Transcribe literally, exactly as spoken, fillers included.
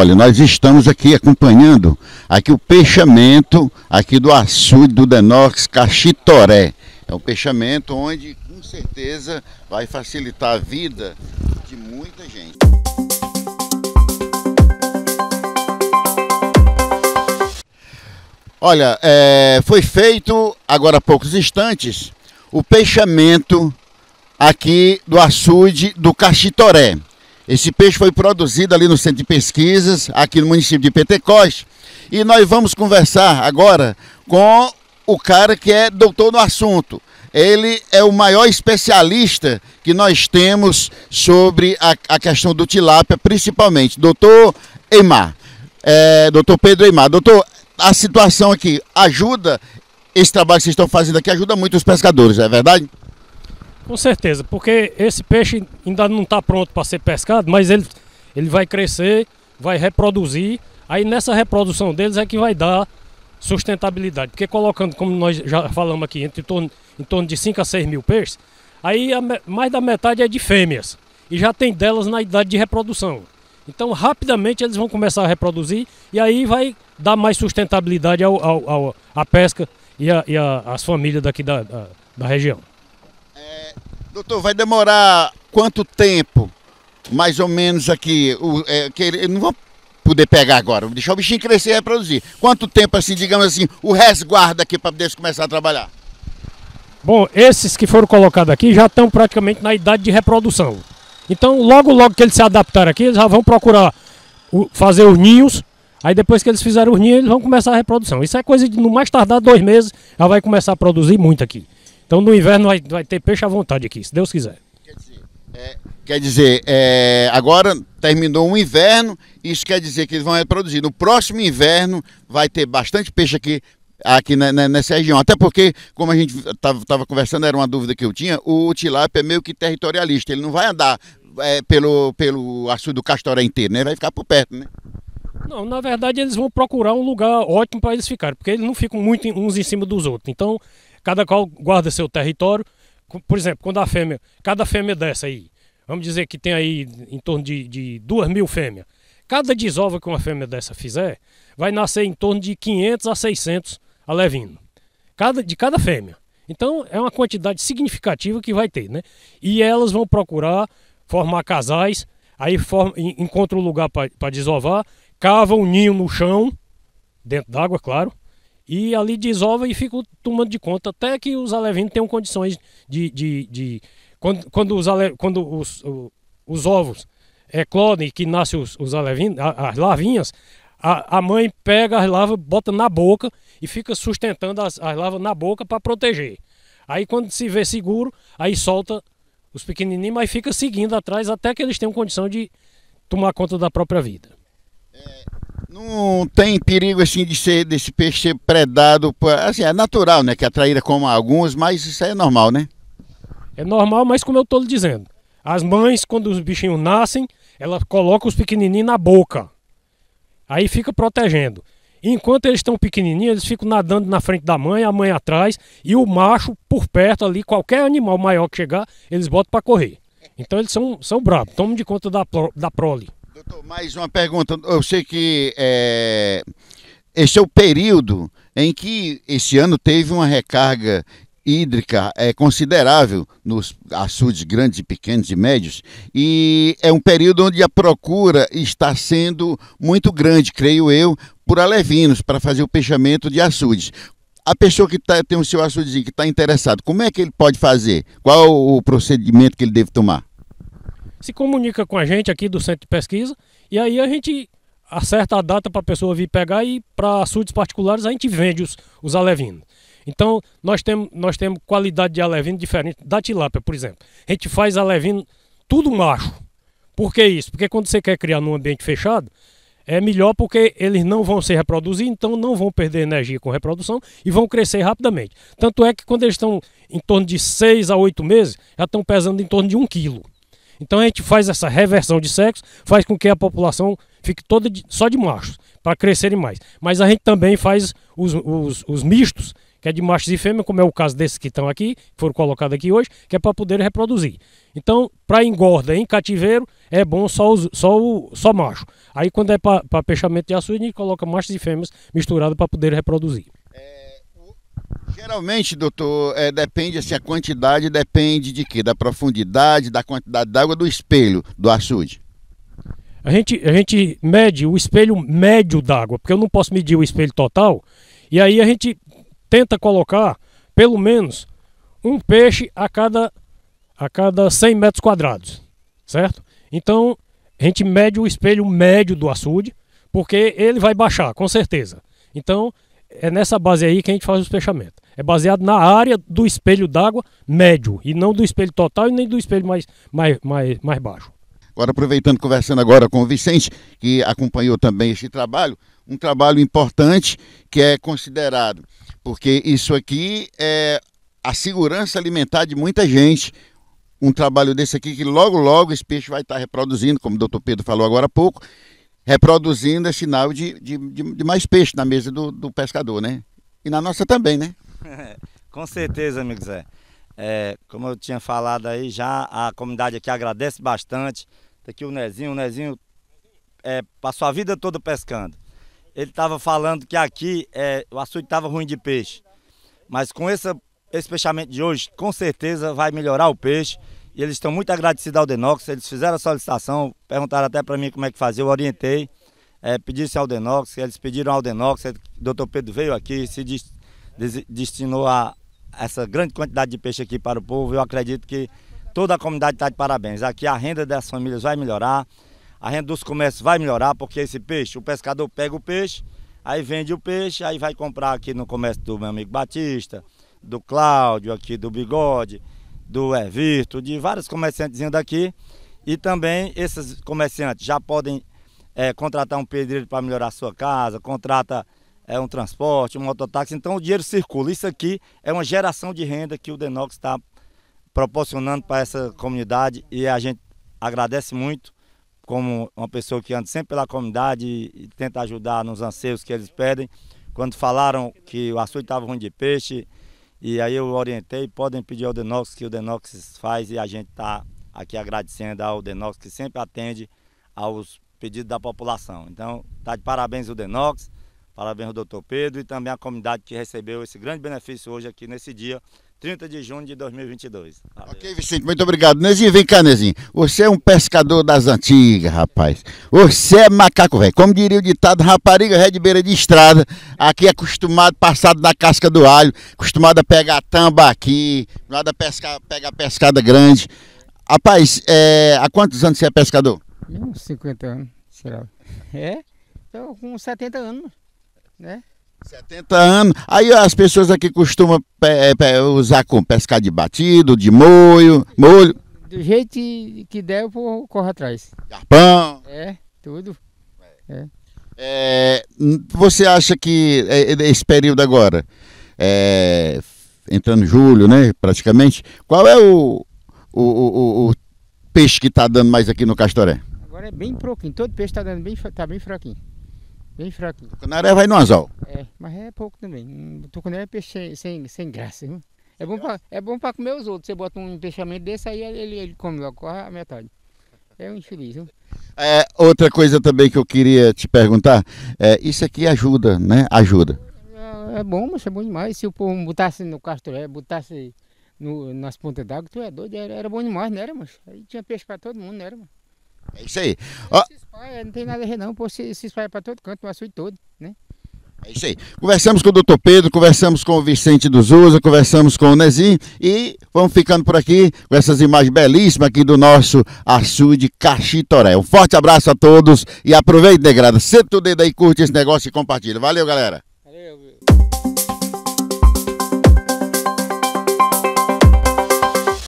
Olha, nós estamos aqui acompanhando aqui o peixamento aqui do açude do D N O C S Caxitoré. É um peixamento onde com certeza vai facilitar a vida de muita gente. Olha, é, foi feito agora há poucos instantes o peixamento aqui do açude do Caxitoré. Esse peixe foi produzido ali no Centro de Pesquisas, aqui no município de Pentecoste. E nós vamos conversar agora com o cara que é doutor no assunto. Ele é o maior especialista que nós temos sobre a, a questão do tilápia, principalmente. Doutor Eymar, é, doutor Pedro Eymar. Doutor, a situação aqui ajuda, esse trabalho que vocês estão fazendo aqui ajuda muito os pescadores, é verdade? Com certeza, porque esse peixe ainda não está pronto para ser pescado, mas ele, ele vai crescer, vai reproduzir, aí nessa reprodução deles é que vai dar sustentabilidade, porque colocando, como nós já falamos aqui, entre, em, torno, em torno de cinco a seis mil peixes, aí a, mais da metade é de fêmeas, e já tem delas na idade de reprodução. Então rapidamente eles vão começar a reproduzir, e aí vai dar mais sustentabilidade ao, ao, ao, à pesca e às famílias daqui da, da, da região. É, doutor, vai demorar quanto tempo, mais ou menos aqui, o, é, que ele, não vou poder pegar agora, vou deixar o bichinho crescer e reproduzir. Quanto tempo, assim, digamos assim, o resguardo aqui para poder começar a trabalhar? Bom, esses que foram colocados aqui já estão praticamente na idade de reprodução. Então, logo logo que eles se adaptaram aqui, eles já vão procurar o, fazer os ninhos. Aí depois que eles fizeram os ninhos, eles vão começar a reprodução. Isso é coisa de, no mais tardar, dois meses, já vai começar a produzir muito aqui. Então no inverno vai, vai ter peixe à vontade aqui, se Deus quiser. Quer dizer, é, quer dizer é, agora terminou um inverno, isso quer dizer que eles vão reproduzir. No próximo inverno vai ter bastante peixe aqui, aqui na, na, nessa região. Até porque, como a gente estava conversando, era uma dúvida que eu tinha, o tilápia é meio que territorialista. Ele não vai andar é, pelo, pelo açude do Caxitoré inteiro, né? Ele vai ficar por perto, né? Não, na verdade eles vão procurar um lugar ótimo para eles ficarem, porque eles não ficam muito uns em cima dos outros. Então cada qual guarda seu território. Por exemplo, quando a fêmea, cada fêmea dessa aí, vamos dizer que tem aí em torno de, de duas mil fêmeas. Cada desova que uma fêmea dessa fizer, vai nascer em torno de quinhentos a seiscentos alevino, cada, de cada fêmea. Então é uma quantidade significativa que vai ter, né? E elas vão procurar formar casais, aí form, encontram um lugar para desovar, cavam um ninho no chão, dentro d'água, claro. E ali desova e fica tomando de conta até que os alevinos tenham condições de... de, de quando quando, os, ale, quando os, os, os ovos eclodem, que nascem os, os alevinos, as larvinhas, a, a mãe pega as larvas, bota na boca e fica sustentando as, as larvas na boca para proteger. Aí quando se vê seguro, aí solta os pequenininhos, mas fica seguindo atrás até que eles tenham condição de tomar conta da própria vida. É... Não tem perigo assim de ser, desse peixe ser predado, pra, assim, é natural, né, que a traíra coma alguns, mas isso aí é normal, né? É normal, mas como eu estou lhe dizendo, as mães, quando os bichinhos nascem, elas colocam os pequenininhos na boca, aí fica protegendo. Enquanto eles estão pequenininhos, eles ficam nadando na frente da mãe, a mãe atrás, e o macho por perto ali, qualquer animal maior que chegar, eles botam para correr. Então eles são, são bravos, tomam de conta da, da prole. Doutor, mais uma pergunta. Eu sei que é, esse é o período em que esse ano teve uma recarga hídrica é, considerável nos açudes grandes, pequenos e médios, e é um período onde a procura está sendo muito grande, creio eu, por alevinos para fazer o peixamento de açudes. A pessoa que tá, tem o seu açudezinho, que está interessado, como é que ele pode fazer? Qual o procedimento que ele deve tomar? Se comunica com a gente aqui do Centro de Pesquisa e aí a gente acerta a data para a pessoa vir pegar, e para açudes particulares a gente vende os, os alevinos. Então nós temos, nós temos qualidade de alevino diferente da tilápia, por exemplo. A gente faz alevino tudo macho. Por que isso? Porque quando você quer criar num ambiente fechado, é melhor porque eles não vão se reproduzir, então não vão perder energia com reprodução e vão crescer rapidamente. Tanto é que quando eles estão em torno de seis a oito meses, já estão pesando em torno de um quilo. Então a gente faz essa reversão de sexo, faz com que a população fique toda de, só de machos, para crescerem mais. Mas a gente também faz os, os, os mistos, que que é de machos e fêmeas, como é o caso desses que estão aqui, que foram colocados aqui hoje, que é para poder reproduzir. Então, para engorda em cativeiro, é bom só, os, só, o, só macho. Aí, quando é para peixamento de açude, a gente coloca machos e fêmeas misturados para poder reproduzir. É, o... Geralmente, doutor, é, depende, assim, a quantidade depende de quê? Da profundidade, da quantidade d'água do espelho do açude? A gente, a gente mede o espelho médio d'água, porque eu não posso medir o espelho total. E aí a gente tenta colocar pelo menos um peixe a cada, a cada cem metros quadrados, certo? Então a gente mede o espelho médio do açude, porque ele vai baixar, com certeza. Então é nessa base aí que a gente faz os peixamentos. É baseado na área do espelho d'água médio, e não do espelho total e nem do espelho mais, mais, mais, mais baixo. Agora, aproveitando, conversando agora com o Vicente, que acompanhou também esse trabalho, um trabalho importante que é considerado, porque isso aqui é a segurança alimentar de muita gente. Um trabalho desse aqui que logo, logo esse peixe vai estar reproduzindo, como o doutor Pedro falou agora há pouco, reproduzindo é sinal de, de, de mais peixe na mesa do, do pescador, né? E na nossa também, né? Com certeza, amigo Zé. É, como eu tinha falado aí, já a comunidade aqui agradece bastante. Aqui o Nezinho, o Nezinho é, passou a vida toda pescando. Ele estava falando que aqui é, o açude estava ruim de peixe. Mas com esse, esse peixamento de hoje, com certeza vai melhorar o peixe. E eles estão muito agradecidos ao D N O C S. Eles fizeram a solicitação, perguntaram até para mim como é que fazia, eu orientei. É, Pediram-se ao D N O C S, eles pediram ao D N O C S. O doutor Pedro veio aqui, se des, des, destinou a essa grande quantidade de peixe aqui para o povo. Eu acredito que toda a comunidade está de parabéns. Aqui a renda das famílias vai melhorar, a renda dos comércios vai melhorar, porque esse peixe, o pescador pega o peixe, aí vende o peixe, aí vai comprar aqui no comércio do meu amigo Batista, do Cláudio, aqui do Bigode, do Everto, de vários comerciantezinhos daqui. E também esses comerciantes já podem é, contratar um pedreiro para melhorar a sua casa, contrata é um transporte, um mototáxi. Então o dinheiro circula. Isso aqui é uma geração de renda que o D N O C S está proporcionando para essa comunidade, e a gente agradece muito como uma pessoa que anda sempre pela comunidade e tenta ajudar nos anseios que eles pedem. Quando falaram que o açude estava ruim de peixe, e aí eu orientei, podem pedir ao D N O C S que o D N O C S faz, e a gente está aqui agradecendo ao D N O C S, que sempre atende aos pedidos da população. Então está de parabéns o D N O C S, parabéns ao doutor Pedro e também à comunidade que recebeu esse grande benefício hoje aqui nesse dia, trinta de junho de dois mil e vinte e dois. Valeu. Ok, Vicente, muito obrigado. Nezinho, vem cá, Nezinho. Você é um pescador das antigas, rapaz. Você é macaco velho. Como diria o ditado, rapariga é de beira de estrada. Aqui é acostumado, passado na casca do alho, acostumado a pegar tamba aqui, acostumado a pescar, pegar pescada grande. Rapaz, é, há quantos anos você é pescador? Uns cinquenta anos, será? É? Estou com setenta anos, né? setenta anos. Aí as pessoas aqui costumam pe pe usar com pescar de batido, de molho, molho. Do jeito que der, eu vou, corro atrás. Garpão. É, tudo. É. É, você acha que esse período agora, é, entrando em julho, né, praticamente, qual é o, o, o, o peixe que está dando mais aqui no Caxitoré? Agora é bem pouquinho, todo peixe está dando bem, tá bem fraquinho. Bem fraco. Tucunaré vai no anzol. É, mas é pouco também. Tucunaré é peixe sem, sem graça. Hein? É bom para é bom para comer os outros. Você bota um peixamento desse aí, ele, ele come logo a metade. É um infeliz. Hein? É, outra coisa também que eu queria te perguntar, é, isso aqui ajuda, né? Ajuda. É, é bom, mas é bom demais. Se o povo botasse no Caxitoré, botasse no, nas pontas d'água, tu é doido, era, era bom demais, não era, mas aí tinha peixe para todo mundo, não era, mano? É isso aí. Ó. Se espalha, não tem nada a ver não, pô, se, se espalha para todo canto, o açude todo, né? É isso aí. Conversamos com o doutor Pedro, conversamos com o Vicente dos Souza, conversamos com o Nezinho e vamos ficando por aqui com essas imagens belíssimas aqui do nosso açude Caxitoré. Um forte abraço a todos e aproveita, degrada. Senta o dedo aí, curte esse negócio e compartilha. Valeu, galera!